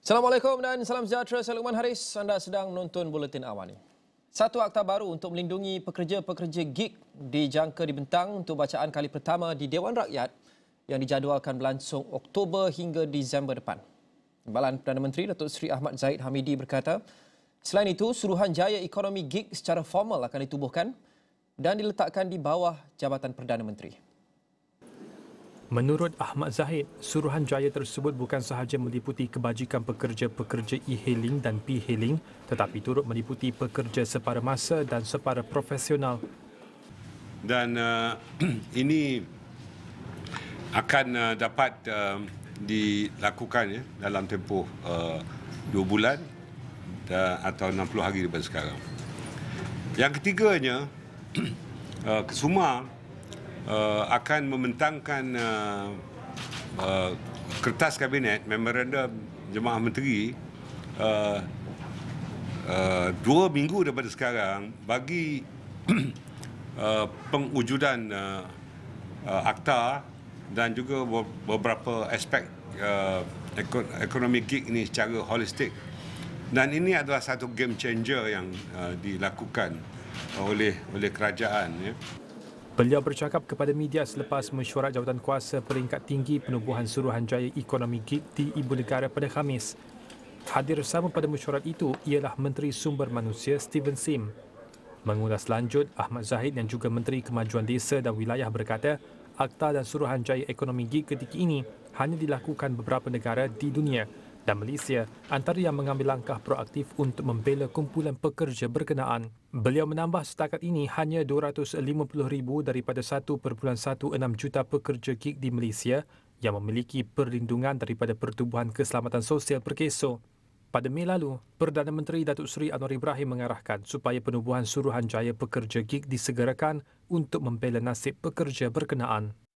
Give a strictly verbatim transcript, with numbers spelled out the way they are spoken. Assalamualaikum dan salam sejahtera. Saya Luman Haris. Anda sedang menonton Buletin Awal. Satu akta baru untuk melindungi pekerja-pekerja gig dijangka dibentang untuk bacaan kali pertama di Dewan Rakyat yang dijadualkan berlangsung Oktober hingga Disember depan. Imbalan Perdana Menteri Datuk Seri Ahmad Zahid Hamidi berkata, selain itu, Suruhanjaya Ekonomi Gig secara formal akan ditubuhkan dan diletakkan di bawah Jabatan Perdana Menteri. Menurut Ahmad Zahid, Suruhanjaya tersebut bukan sahaja meliputi kebajikan pekerja-pekerja e-hailing dan p-hailing, tetapi turut meliputi pekerja separa masa dan separa profesional. Dan uh, ini akan uh, dapat uh, dilakukan ya, dalam tempoh uh, dua bulan uh, atau enam puluh hari daripada sekarang. Yang ketiganya, uh, Kesuma Uh, akan membentangkan uh, uh, kertas kabinet memorandum jemaah menteri uh, uh, dua minggu daripada sekarang bagi uh, pengujudan uh, uh, akta dan juga beberapa aspek uh, ekonomi gig ini secara holistik, dan ini adalah satu game changer yang uh, dilakukan oleh oleh kerajaan ya. Beliau bercakap kepada media selepas mesyuarat jawatan kuasa peringkat tinggi penubuhan Suruhanjaya Ekonomi Gig di Ibu Negara pada Khamis. Hadir sama pada mesyuarat itu ialah Menteri Sumber Manusia Steven Sim. Mengulas lanjut, Ahmad Zahid dan juga Menteri Kemajuan Desa dan Wilayah berkata, akta dan Suruhanjaya Ekonomi Gig ketika ini hanya dilakukan beberapa negara di dunia, dan Malaysia antara yang mengambil langkah proaktif untuk membela kumpulan pekerja berkenaan. Beliau menambah setakat ini hanya dua ratus lima puluh ribu daripada satu perpuluhan enam juta pekerja gig di Malaysia yang memiliki perlindungan daripada Pertubuhan Keselamatan Sosial Perkeso. Pada Mei lalu, Perdana Menteri Datuk Seri Anwar Ibrahim mengarahkan supaya penubuhan Suruhanjaya Pekerja Gig disegerakan untuk membela nasib pekerja berkenaan.